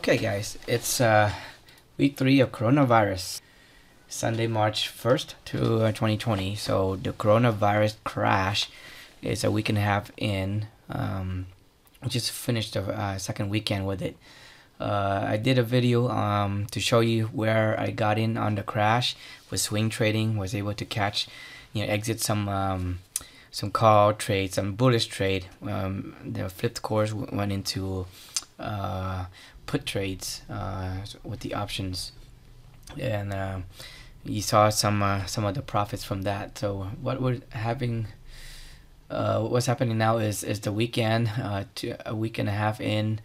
Okay guys, it's week 3 of coronavirus, Sunday March 1st to 2020. So the coronavirus crash is a week and a half in. Just finished the second weekend with it. I did a video to show you where I got in on the crash with swing trading, was able to catch, you know, exit some call trades, some bullish trade. The flipped course went into put trades with the options, and you saw some of the profits from that. So what we're having, what's happening now is the weekend, a week and a half in,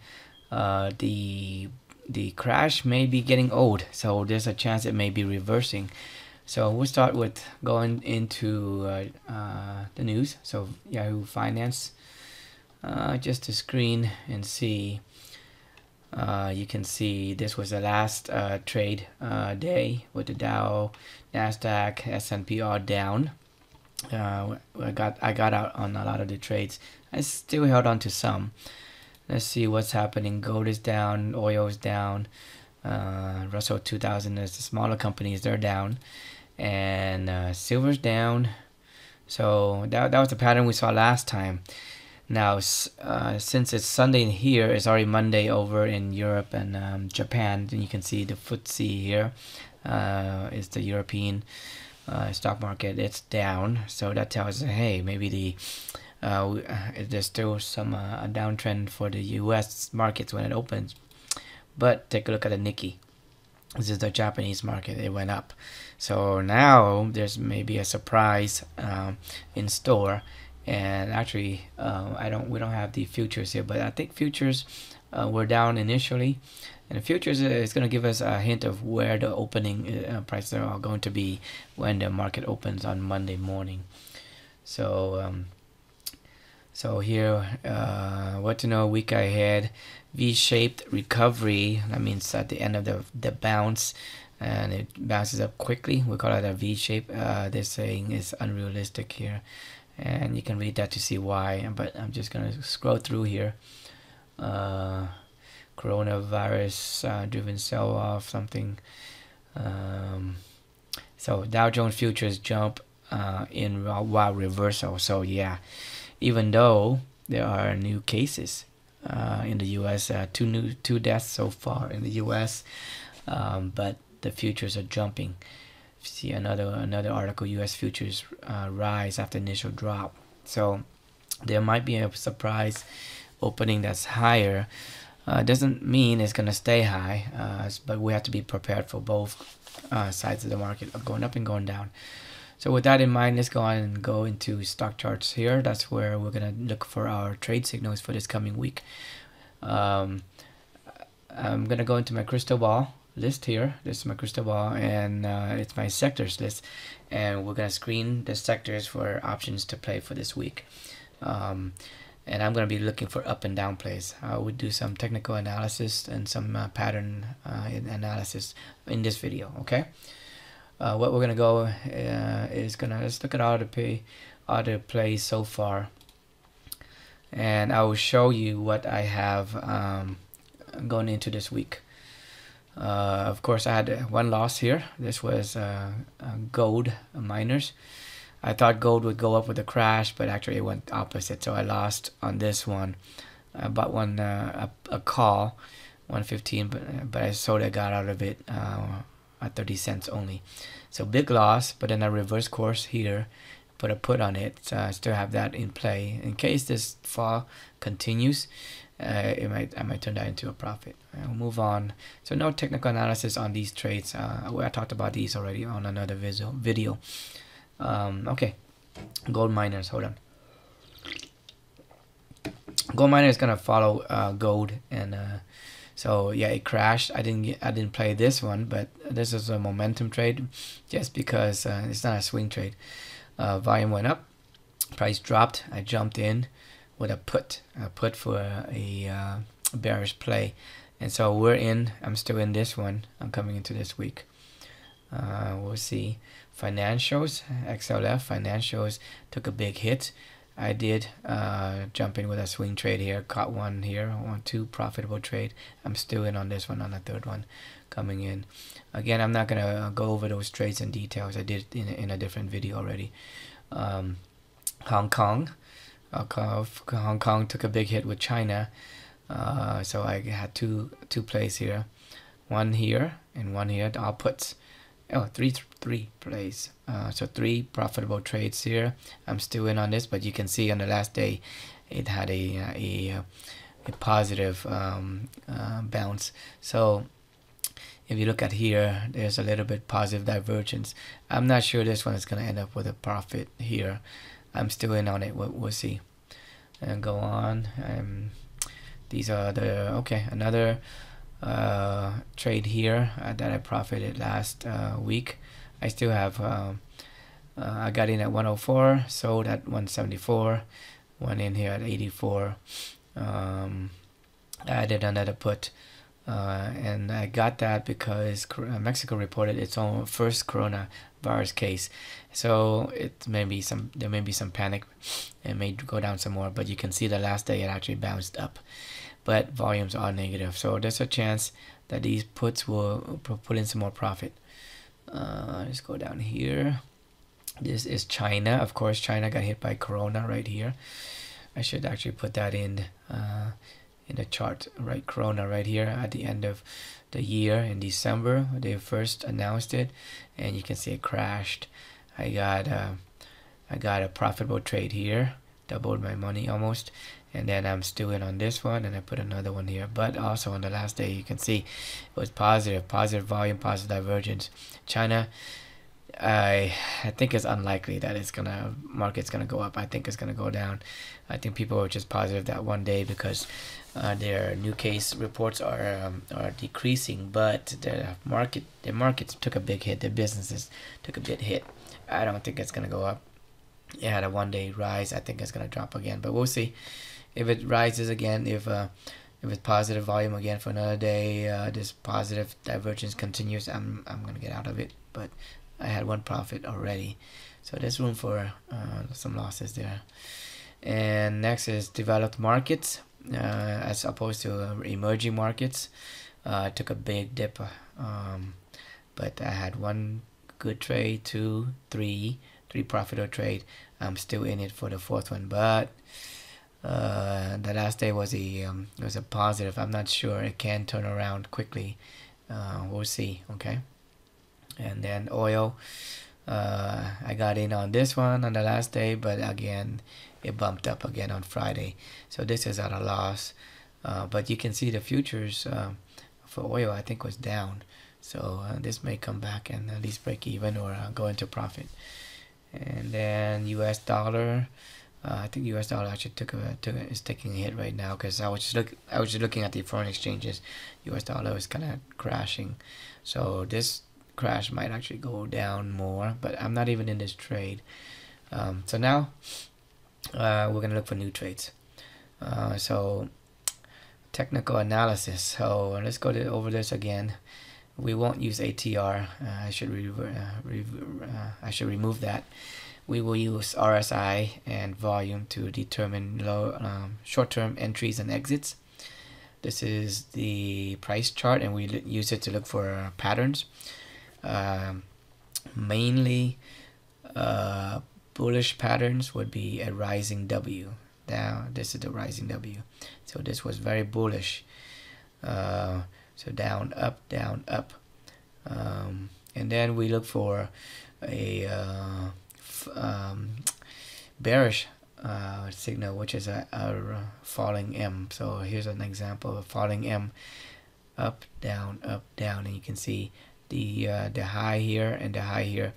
the crash may be getting old. So there's a chance it may be reversing. So we'll start with going into the news. So Yahoo Finance, just to screen and see. You can see this was the last trade day with the Dow, NASDAQ, S&P all down. I got out on a lot of the trades. I still held on to some. Let's see what's happening. Gold is down, oil is down. Russell 2000 is the smaller companies, they're down, and silver's down. So that was the pattern we saw last time. Now, since it's Sunday in here, it's already Monday over in Europe and Japan. And you can see the FTSE here is the European stock market. It's down, so that tells us, hey, maybe there's still some a downtrend for the U.S. markets when it opens. But take a look at the Nikkei. This is the Japanese market. It went up, so now there's maybe a surprise in store. And actually, we don't have the futures here, but I think futures were down initially, and the futures is going to give us a hint of where the opening prices are going to be when the market opens on Monday morning. So, so here, what to know week ahead, V-shaped recovery. That means at the end of the bounce, and it bounces up quickly. We call it a V-shape. They're saying it's unrealistic here. And you can read that to see why, but I'm just gonna scroll through here. Coronavirus driven sell-off, something. So Dow Jones futures jump in wild reversal. So yeah, even though there are new cases in the U.S., two deaths so far in the U.S., but the futures are jumping. See another article, U.S. futures rise after initial drop. So there might be a surprise opening that's higher. Doesn't mean it's going to stay high, but we have to be prepared for both sides of the market, of going up and going down. So with that in mind, let's go on and go into stock charts here. That's where we're going to look for our trade signals for this coming week. I'm going to go into my crystal ball list here. This is my crystal ball, and it's my sectors list, and we're gonna screen the sectors for options to play for this week. And I'm gonna be looking for up and down plays. I would do some technical analysis and some pattern analysis in this video. Okay, what we're gonna go is gonna, let's look at all the plays so far, and I will show you what I have going into this week. Of course, I had one loss here. This was gold miners. I thought gold would go up with a crash, but actually it went opposite. So I lost on this one. I bought one a call, 115, but I sold it, got out of it at 30 cents only. So big loss, but then I reverse course here, put a put on it. So I still have that in play in case this fall continues. I might turn that into a profit. I'll move on. So no technical analysis on these trades. I talked about these already on another video. Okay, gold miners, hold on. Gold miner is gonna follow gold, and so yeah, it crashed. I didn't play this one, but this is a momentum trade just because it's not a swing trade. Volume went up, price dropped, I jumped in with a put for a bearish play, and so we're in. I'm still in this one. I'm coming into this week. We'll see. Financials, XLF financials took a big hit. I did jump in with a swing trade here, caught one here, two profitable trade. I'm still in on this one, on the third one coming in. Again, I'm not going to go over those trades in details. I did in a different video already. Hong Kong. Hong Kong took a big hit with China. So I had two plays here. One here and one here, the outputs. Oh, three plays. So three profitable trades here. I'm still in on this, but you can see on the last day, it had a positive bounce. So if you look at here, there's a little bit positive divergence. I'm not sure this one is going to end up with a profit here. I'm still in on it. We'll see. And go on. These are the another trade here that I profited last week. I still have I got in at 104, sold at 174, went in here at 84, added another put, and I got that because Mexico reported its own first coronavirus case, so it may be there may be some panic. It may go down some more, but you can see the last day it actually bounced up. But volumes are negative, so there's a chance that these puts will put in some more profit. Let's go down here. This is China. Of course, China got hit by Corona right here. I should actually put that in the chart, right? Corona right here at the end of the year in December. They first announced it, and you can see it crashed. I got a profitable trade here. Doubled my money almost, and then I'm still in on this one, and I put another one here. But also on the last day, you can see it was positive volume, positive divergence. China, I think it's unlikely that market's gonna go up. I think it's gonna go down. I think people are just positive that one day because their new case reports are decreasing, but their markets took a big hit. Their businesses took a big hit. I don't think it's gonna go up. It had a one-day rise. I think it's gonna drop again, but we'll see if it rises again. If it's positive volume again for another day, this positive divergence continues. I'm gonna get out of it, but I had one profit already, so there's room for some losses there. And next is developed markets as opposed to emerging markets. Took a big dip, but I had one good trade, 2, 3 profit or trade. I'm still in it for the fourth one, but the last day was a positive. I'm not sure. It can turn around quickly. We'll see. Okay. And then oil, I got in on this one on the last day, but again it bumped up again on Friday, so this is at a loss. But you can see the futures for oil I think was down, so this may come back and at least break even or go into profit. And then U.S. dollar, I think U.S. dollar actually is taking a hit right now, because I was just looking at the foreign exchanges. U.S. dollar is kind of crashing, so this crash might actually go down more. But I'm not even in this trade, so now we're gonna look for new trades. So technical analysis. So let's go over this again. We won't use ATR. I should remove that. We will use RSI and volume to determine short-term entries and exits. This is the price chart, and we use it to look for patterns, mainly bullish patterns would be a rising W. Now this is the rising W, so this was very bullish. So down, up, and then we look for a bearish signal, which is a falling M. So here's an example of a falling M, up, down, and you can see the high here and the high here.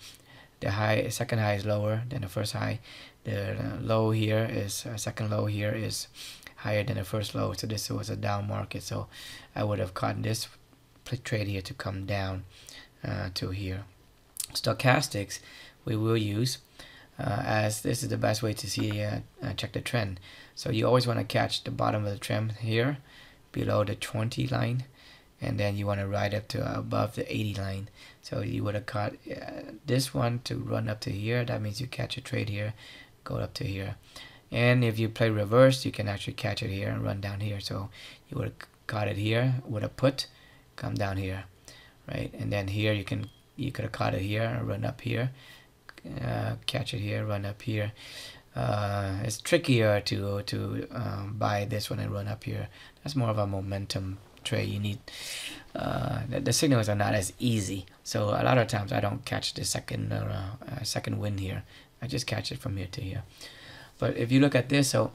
The high, second high is lower than the first high. The low here is second low here is higher than the first low, so this was a down market. So I would have gotten this trade here to come down to here. Stochastics we will use, as this is the best way to see check the trend. So you always want to catch the bottom of the trend here below the 20 line, and then you want to ride up to above the 80 line. So you would have caught this one to run up to here. That means you catch a trade here, go up to here. And if you play reverse, you can actually catch it here and run down here. So you would have caught it here with a put, come down here, right? And then here you could have caught it here and run up here, catch it here, run up here. It's trickier to buy this one and run up here. That's more of a momentum trade. You need the signals are not as easy. So a lot of times I don't catch the second win here. I just catch it from here to here. But if you look at this, so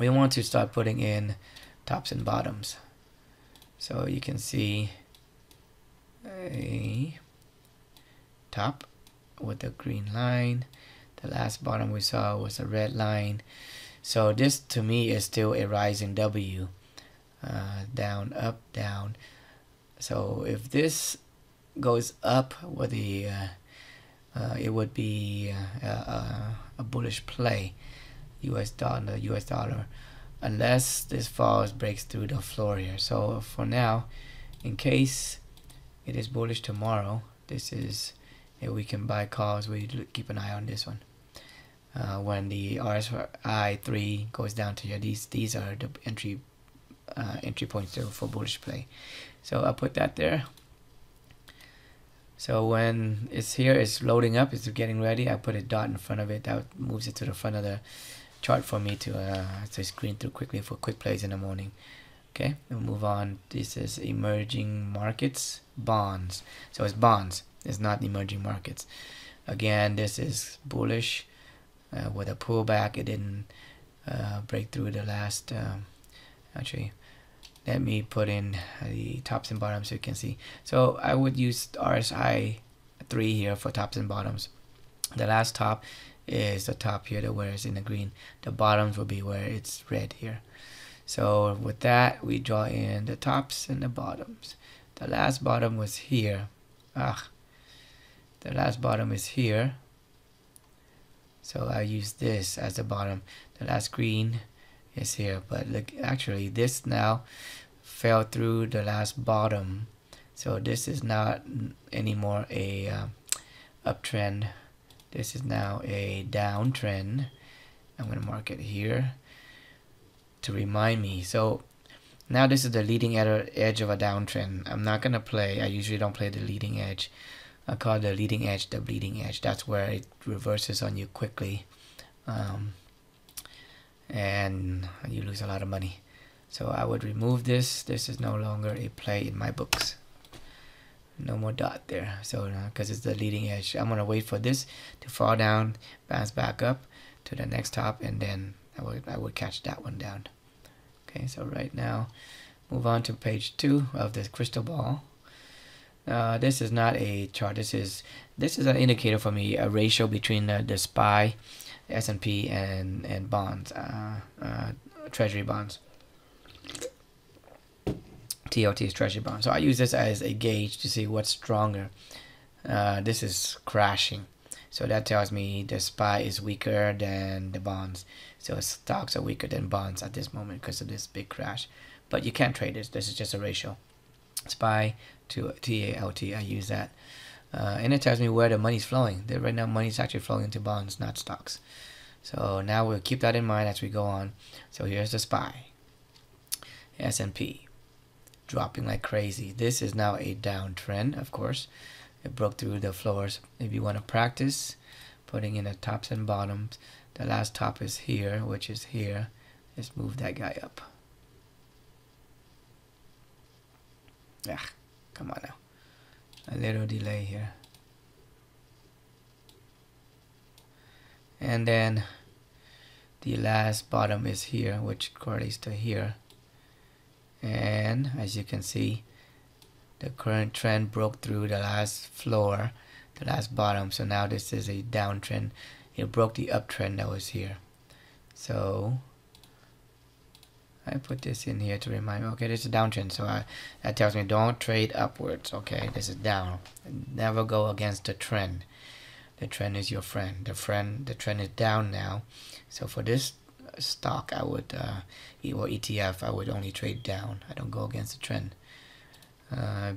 we want to start putting in tops and bottoms. So you can see a top with a green line. The last bottom we saw was a red line. So this to me is still a rising W. Down, up, down. So if this goes up with the it would be a bullish play, US dollar, unless this falls, breaks through the floor here. So for now, in case it is bullish tomorrow, this is a we can buy calls. We keep an eye on this one. When the RSI 3 goes down to here, these are the entry points for bullish play. So I'll put that there. So when it's here, it's loading up, it's getting ready. I put a dot in front of it. That moves it to the front of the chart for me to screen through quickly for quick plays in the morning. Okay, we'll move on. This is emerging markets bonds. So it's bonds. It's not emerging markets. Again, this is bullish with a pullback. It didn't break through the last. Actually, let me put in the tops and bottoms so you can see. So I would use RSI 3 here for tops and bottoms. The last top is the top here, where it's in the green. The bottoms will be where it's red here. So with that, we draw in the tops and the bottoms. The last bottom was here. The last bottom is here. So I use this as the bottom. The last green is here, but look, actually this now fell through the last bottom, so this is not anymore a uptrend. This is now a downtrend. I'm gonna mark it here to remind me. So now this is the leading edge of a downtrend. I'm not gonna play. I usually don't play the leading edge. I call the leading edge the bleeding edge. That's where it reverses on you quickly, and you lose a lot of money. So I would remove this. This is no longer a play in my books. No more dot there. So because it's the leading edge, I'm gonna wait for this to fall down, bounce back up to the next top, and then I would catch that one down. Okay, so right now move on to page 2 of this crystal ball. This is not a chart. This is an indicator for me, a ratio between the SPY, S&P, and bonds, treasury bonds. TLT is treasury bonds. So I use this as a gauge to see what's stronger. This is crashing, so that tells me the SPY is weaker than the bonds. So stocks are weaker than bonds at this moment because of this big crash. But you can't trade this. This is just a ratio. SPY to TLT, I use that. And it tells me where the money's flowing. Right now, money's actually flowing into bonds, not stocks. So now we'll keep that in mind as we go on. So here's the SPY, S&P, dropping like crazy. This is now a downtrend, of course. It broke through the floors. If you want to practice putting in the tops and bottoms, the last top is here, which is here. Let's move that guy up. Come on now. A little delay here, and then the last bottom is here, which correlates to here. And as you can see, the current trend broke through the last floor, the last bottom. So now this is a downtrend. It broke the uptrend that was here. So I put this in here to remind me, okay, this is a downtrend. So that tells me don't trade upwards. Okay, this is down. Never go against the trend. The trend is your friend. The trend is down now. So for this stock, I would, or ETF, I would only trade down. I don't go against the trend.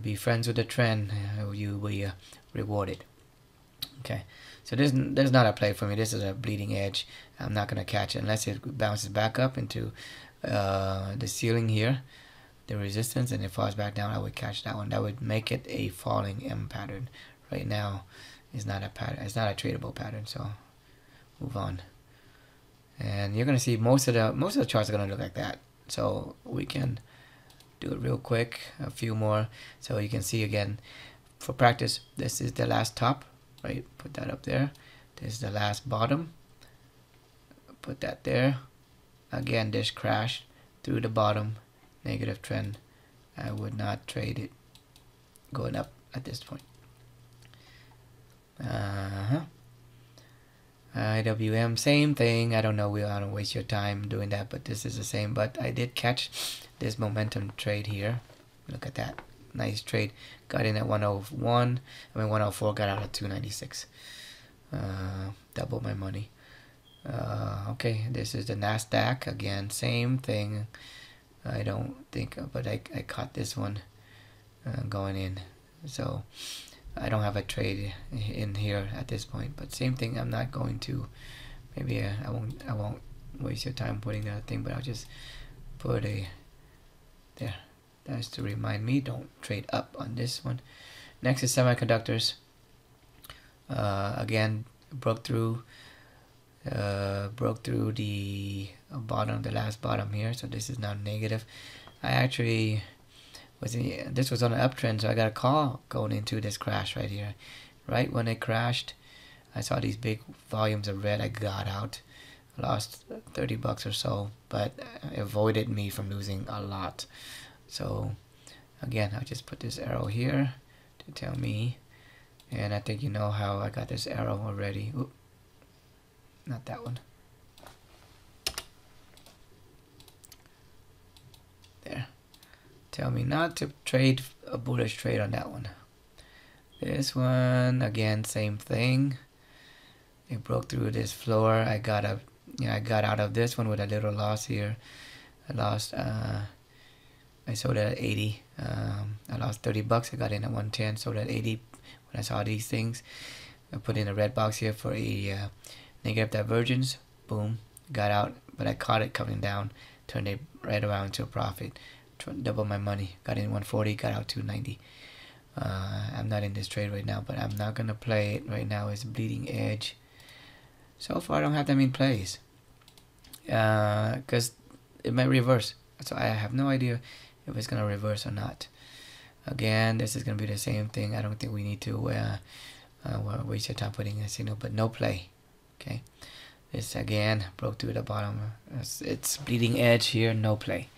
Be friends with the trend. You will be rewarded. Okay, So there's not a play for me. This is a bleeding edge. I'm not going to catch it unless it bounces back up into the ceiling here, the resistance, and it falls back down. I would catch that one. That would make it a falling M pattern. Right now, it's not a pattern. It's not a tradable pattern. So move on. And you're going to see most of the charts are going to look like that. So we can do it real quick, a few more, so you can see again. For practice, this is the last top, right? Put that up there. This is the last bottom. Put that there. Again, this crash through the bottom, negative trend. I would not trade it going up at this point. IWM, same thing. I don't know, we don't waste your time doing that, but this is the same. But I did catch this momentum trade here. Look at that. Nice trade. Got in at 101. I mean 104, got out at 296. Double my money. Okay, this is the NASDAQ. Again, same thing. I don't think, but I caught this one going in. So I don't have a trade in here at this point, but same thing. I'm not going to, maybe I won't waste your time putting that thing, but I'll just put a there. That's to remind me, don't trade up on this one. Next is semiconductors. Again, broke through the bottom, the last bottom here. So this is now negative. I actually this was on an uptrend, so I got a call going into this crash right here. Right when it crashed, I saw these big volumes of red. I got out, lost 30 bucks or so, but it avoided me from losing a lot. So again, I'll just put this arrow here to tell me, and I think you know how I got this arrow already. Oop, not that one. There. Tell me not to trade a bullish trade on that one. This one, again, same thing. It broke through this floor. I got out of this one with a little loss here. I lost I sold it at 80. I lost 30 bucks. I got in at 110. Sold at 80. When I saw these things, I put in a red box here for a negative divergence. Boom, got out, but I caught it coming down. Turned it right around to a profit. Double my money. Got in 140. Got out 290. I'm not in this trade right now, but I'm not gonna play it right now. It's bleeding edge. So far, I don't have them in place because it might reverse. So I have no idea if it's gonna reverse or not. Again, this is gonna be the same thing. I don't think we need to waste your time putting a signal, but no play. Okay, this again broke through the bottom. It's bleeding edge here, no play.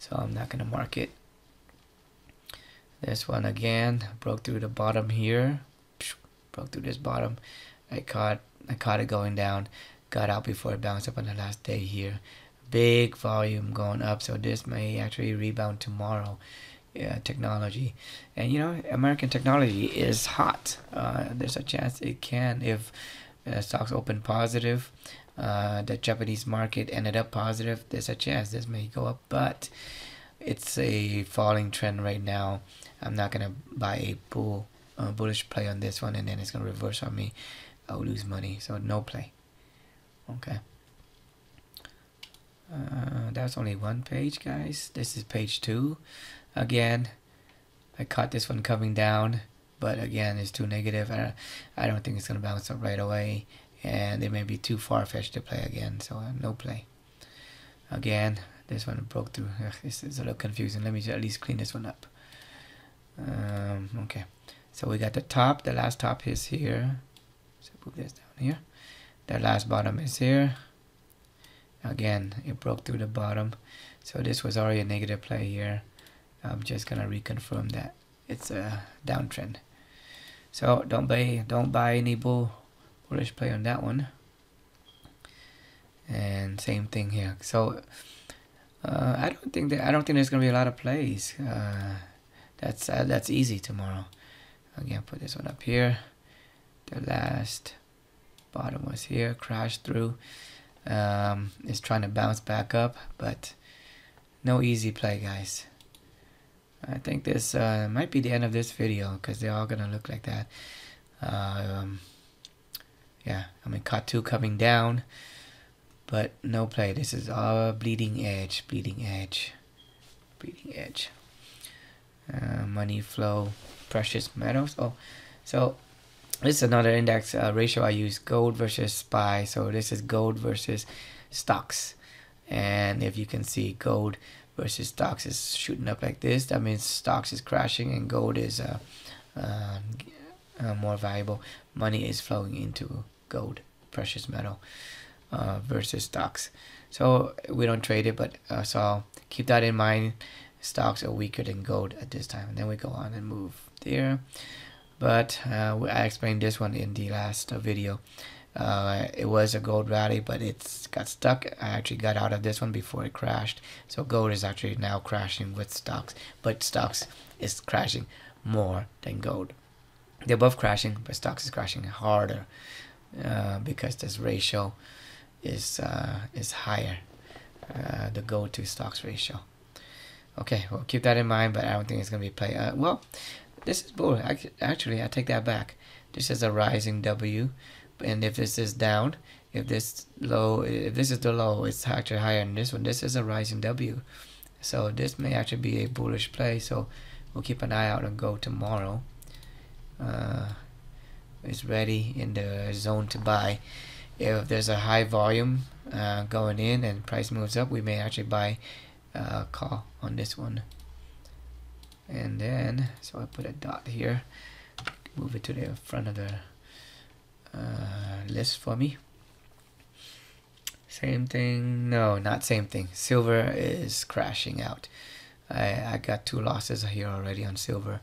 So I'm not gonna mark it. This one again broke through the bottom here. Broke through this bottom. I caught it going down. Got out before it bounced up on the last day here. Big volume going up, so this may actually rebound tomorrow. Yeah, technology, and you know, American technology is hot. There's a chance it can, if stocks open positive. The Japanese market ended up positive. There's a chance this may go up, but it's a falling trend right now. I'm not gonna buy a bullish play on this one, and then it's gonna reverse on me. I'll lose money, so no play. Okay. That's only one page, guys. This is page 2. Again, I caught this one coming down, but again, it's too negative. I don't think it's gonna bounce up right away, and it may be too far-fetched to play again, so no play. Again, this one broke through. This is a little confusing. Let me just at least clean this one up. Okay, so we got the top. The last top is here, so move this down here. The last bottom is here. Again, it broke through the bottom, so this was already a negative play here. I'm just gonna reconfirm that it's a downtrend, so don't buy any bullish play on that one. And same thing here. So I don't think there's gonna be a lot of plays. That's easy tomorrow. Again, put this one up here. The last bottom was here, crashed through. It's trying to bounce back up, but no easy play, guys. I think this might be the end of this video, because they're all gonna look like that. Yeah, I mean, CAR2 coming down, but no play. This is our bleeding edge. Money flow, precious metals. Oh, so this is another index ratio I use, gold versus SPY. So this is gold versus stocks. And if you can see, gold versus stocks is shooting up like this. That means stocks is crashing and gold is more valuable. Money is flowing into gold, precious metal, versus stocks. So we don't trade it, but so keep that in mind. Stocks are weaker than gold at this time. And then we go on and move there. But I explained this one in the last video. It was a gold rally, but it's got stuck. I actually got out of this one before it crashed. So gold is actually now crashing with stocks, but stocks is crashing more than gold. They're both crashing, but stocks is crashing harder because this ratio is higher, the gold to stocks ratio. Okay, well, keep that in mind, but I don't think it's going to be play. Well, this is bull. Actually, I take that back. This is a rising W, and if this is down, if this is the low, it's actually higher than this one. This is a rising W, so this may actually be a bullish play. So we'll keep an eye out on gold tomorrow. It's ready in the zone to buy. If there's a high volume going in and price moves up, we may actually buy. Call on this one, and then so I put a dot here, move it to the front of the list for me. Same thing, no, not same thing. Silver is crashing out. I got two losses here already on silver.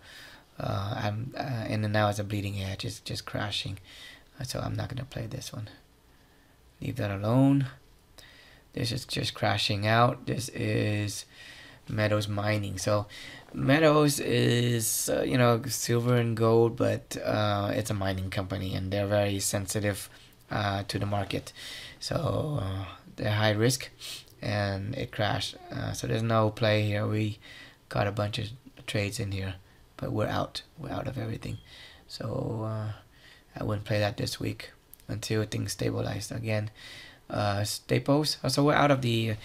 And then now it's a bleeding edge. It's just crashing, so I'm not gonna play this one. Leave that alone. This is just crashing out. This is metals mining. So metals is, you know, silver and gold, but it's a mining company and they're very sensitive to the market. So they're high risk and it crashed. So there's no play here. We got a bunch of trades in here, but we're out. We're out of everything. So I wouldn't play that this week until things stabilize again. Staples, so we're out of the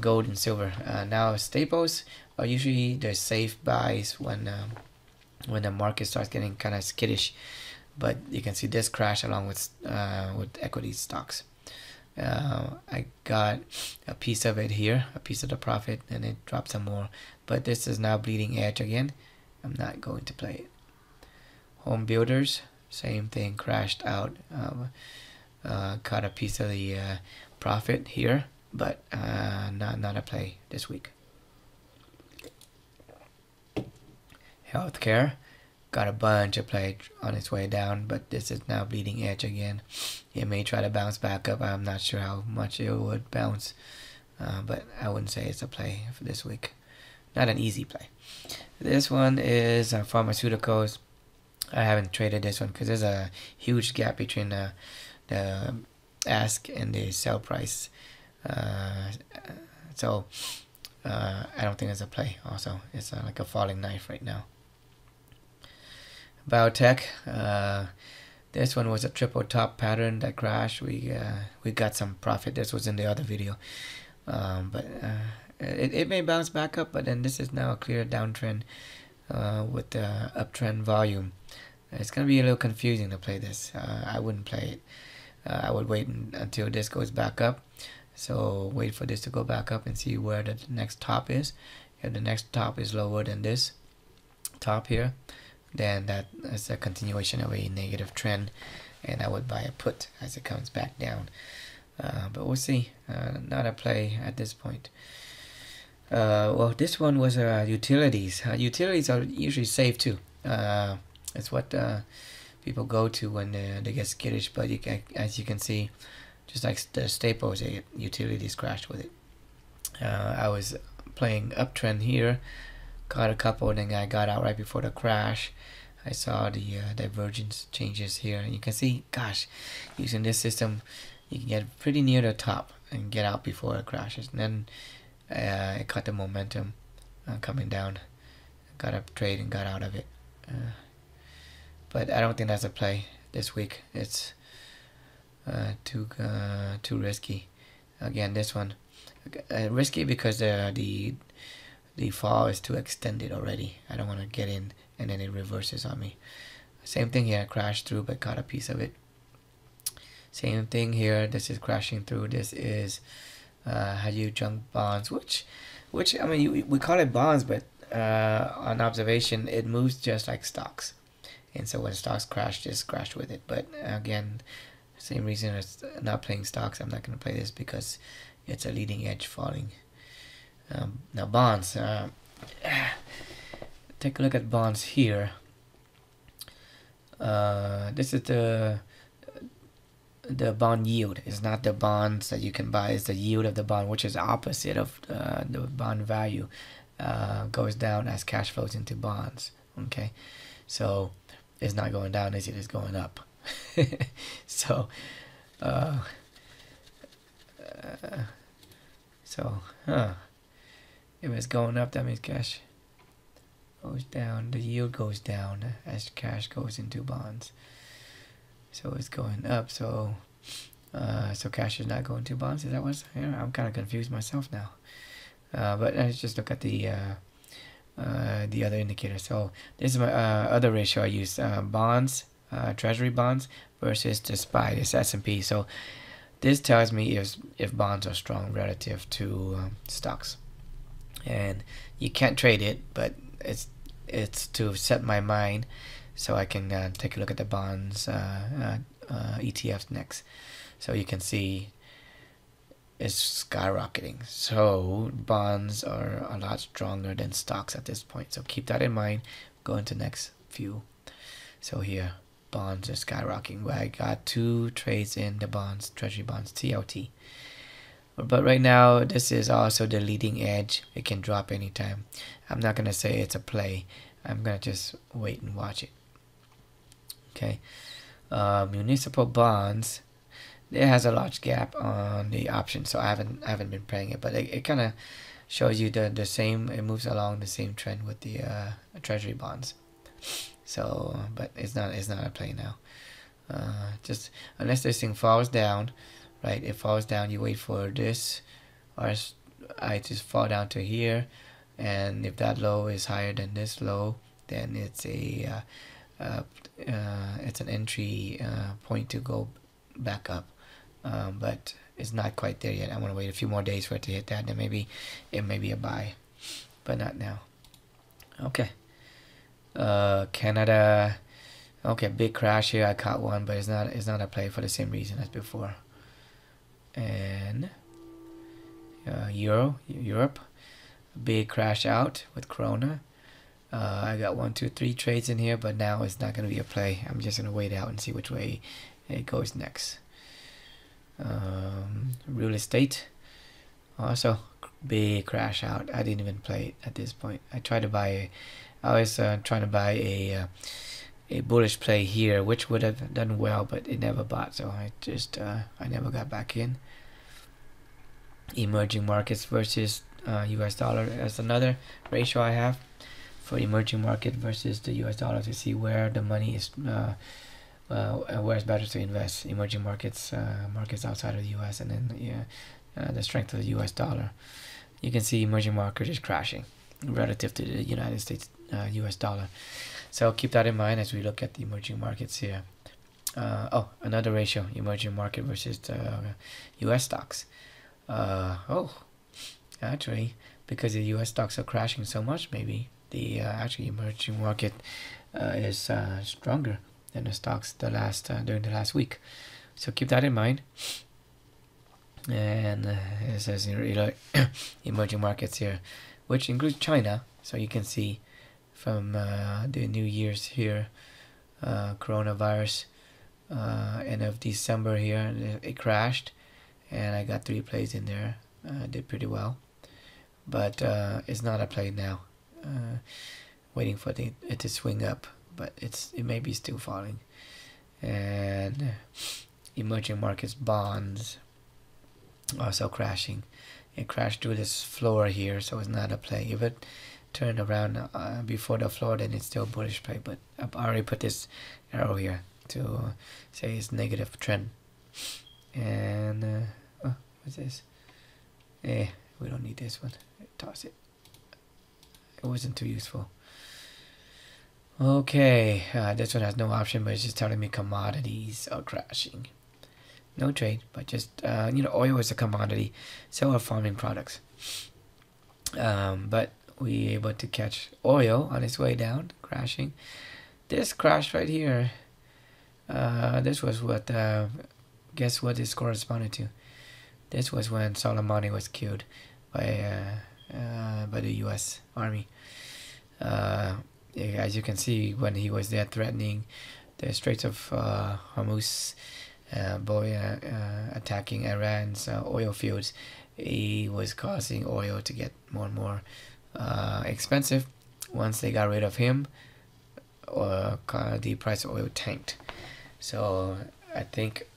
gold and silver. Now staples are usually the safe buys when the market starts getting kind of skittish, but you can see this crash along with equity stocks. I got a piece of it here, a piece of the profit, and it dropped some more, but this is now bleeding edge again. I'm not going to play it. Home builders, same thing, crashed out. Got a piece of the profit here, but not a play this week. Healthcare got a bunch of play on its way down, but this is now bleeding edge again. It may try to bounce back up. I'm not sure how much it would bounce, but I wouldn't say it's a play for this week. Not an easy play. This one is pharmaceuticals. I haven't traded this one because there's a huge gap between the ask and the sell price, so I don't think it's a play. Also, it's like a falling knife right now. Biotech, this one was a triple top pattern that crashed. We got some profit. This was in the other video, but it may bounce back up. But then this is now a clear downtrend with the uptrend volume. It's gonna be a little confusing to play this. I wouldn't play it. I would wait until this goes back up. So wait for this to go back up and see where the next top is. If the next top is lower than this top here, then that is a continuation of a negative trend, and I would buy a put as it comes back down. But we'll see. Not a play at this point. Well, this one was utilities. Utilities are usually safe too. That's what people go to when they get skittish, but as you can see, just like the staples, utilities crashed with it. I was playing uptrend here, caught a couple, and then I got out right before the crash. I saw the divergence changes here, and you can see, gosh, using this system, you can get pretty near the top and get out before it crashes. And then it caught the momentum coming down, got a trade and got out of it. But I don't think that's a play this week. It's too risky. Again, this one risky because the fall is too extended already. I don't want to get in and then it reverses on me. Same thing here, crashed through but caught a piece of it. Same thing here, this is crashing through. This is how you junk bonds, which I mean, we call it bonds, but on observation it moves just like stocks. And so when stocks crash, just crash with it. But again, same reason as not playing stocks, I'm not going to play this because it's a leading edge falling. Now bonds, take a look at bonds here. This is the bond yield. It's not the bonds that you can buy, it's the yield of the bond, which is opposite of the bond value. Goes down as cash flows into bonds. Okay, so it's not going down, is it? It's going up. So if it's going up, that means cash goes down, the yield goes down as cash goes into bonds. So it's going up, so so cash is not going to bonds. Is that what's here? I'm kind of confused myself now. But let's just look at the other indicator. So this is my other ratio I use, bonds, treasury bonds versus the SPY, this S&P. So this tells me if bonds are strong relative to stocks. And you can't trade it, but it's to set my mind so I can take a look at the bonds ETFs next. So you can see is skyrocketing. So bonds are a lot stronger than stocks at this point, so keep that in mind. Go into next few. So here, bonds are skyrocketing. Where I got 2 trades in the bonds, treasury bonds, TLT. But right now this is also the leading edge. It can drop anytime. I'm not gonna say it's a play. I'm gonna just wait and watch it. Okay, municipal bonds. It has a large gap on the option, so I haven't been playing it, but it kind of shows you the same. It moves along the same trend with the treasury bonds. So, but it's not a play now. Just unless this thing falls down, right? It falls down. You wait for this, or I just fall down to here, and if that low is higher than this low, then it's a it's an entry point to go back up. But it's not quite there yet. I want to wait a few more days for it to hit that, then maybe it may be a buy, but not now. Okay, Canada. Okay, big crash here. I caught one, but it's not a play for the same reason as before. And Europe, big crash out with Corona. I got 1, 2, 3 trades in here, but now it's not going to be a play. I'm just going to wait out and see which way it goes next. Real estate, also big crash out. I didn't even play it at this point. I tried to buy a bullish play here, which would have done well, but it never bought, so I just I never got back in. Emerging markets versus US dollar as another ratio I have for emerging market versus the US dollar to see where the money is. Where it's better to invest, emerging markets, markets outside of the U.S., and then the strength of the U.S. dollar. You can see emerging markets is crashing relative to the United States U.S. dollar. So keep that in mind as we look at the emerging markets here. Another ratio, emerging market versus the U.S. stocks. Actually, because the U.S. stocks are crashing so much, maybe the actually emerging market is stronger than the stocks during the last week, so keep that in mind. And it says emerging markets here, which includes China. So you can see from the New Year's here, coronavirus, end of December here, it crashed, and I got 3 plays in there. Did pretty well, but it's not a play now. Waiting for it to swing up. But it may be still falling. And emerging markets bonds also crashing. It crashed through this floor here, so it's not a play. If it turned around before the floor, then it's still bullish play. But I've already put this arrow here to say it's negative trend And oh, what's this? Eh, we don't need this one. Toss it. It wasn't too useful. Okay, this one has no option, but it's just telling me commodities are crashing. No trade, but just you know, oil is a commodity, so are farming products. But we were able to catch oil on its way down, crashing. This crash right here, this was what, guess what this corresponded to? This was when Soleimani was killed by the U.S. Army. As you can see, when he was there threatening the Straits of Hormuz, attacking Iran's oil fields, he was causing oil to get more and more expensive. Once they got rid of him, the price of oil tanked. So I think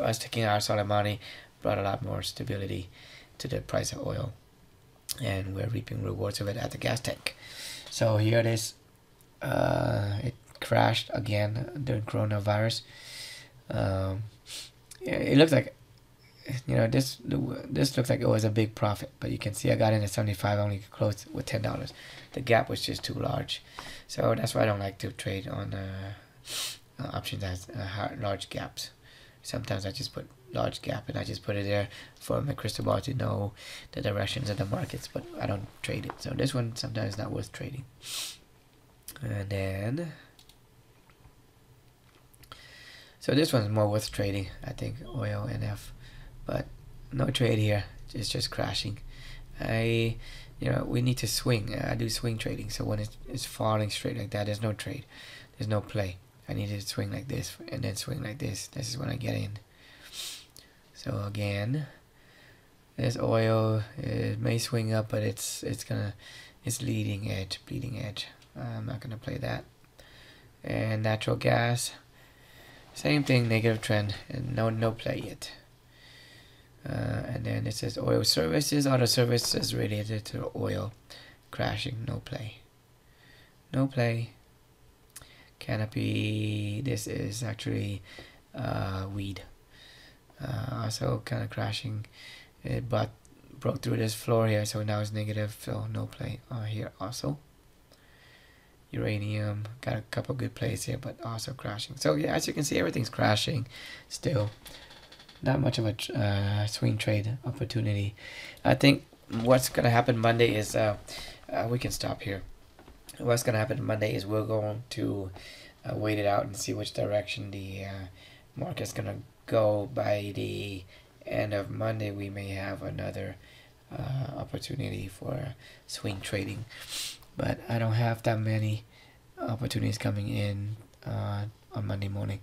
us taking out Soleimani brought a lot more stability to the price of oil, and we're reaping rewards of it at the gas tank. So here it is. It crashed again during coronavirus. It looks like, you know, this looks like it was a big profit, but you can see I got in at 75, only closed with $10. The gap was just too large, so that's why I don't like to trade on options that have large gaps. Sometimes I just put large gap and I just put it there for my crystal ball to know the directions of the markets, but I don't trade it. So this one sometimes not worth trading. And then, so this one's more worth trading, I think, oil and F, but no trade here. It's just crashing. You know, we need to swing. I do swing trading, so when it's falling straight like that, there's no trade, there's no play. I need to swing like this and then swing like this. This is when I get in. So again, this oil, it may swing up, but it's leading edge, bleeding edge. I'm not gonna play that. And natural gas, same thing, negative trend, and no play yet. And then it says oil services, other services related to oil, crashing, no play, no play. Canopy, this is actually weed, also kind of crashing. It broke through this floor here, so now it's negative, so no play here. Also uranium, got a couple good plays here, but also crashing. So yeah, as you can see, everything's crashing still. Not much of a swing trade opportunity. I think what's gonna happen Monday is we can stop here. What's going to happen Monday is we're going to wait it out and see which direction the market's going to go. By the end of Monday, we may have another opportunity for swing trading. But I don't have that many opportunities coming in on Monday morning.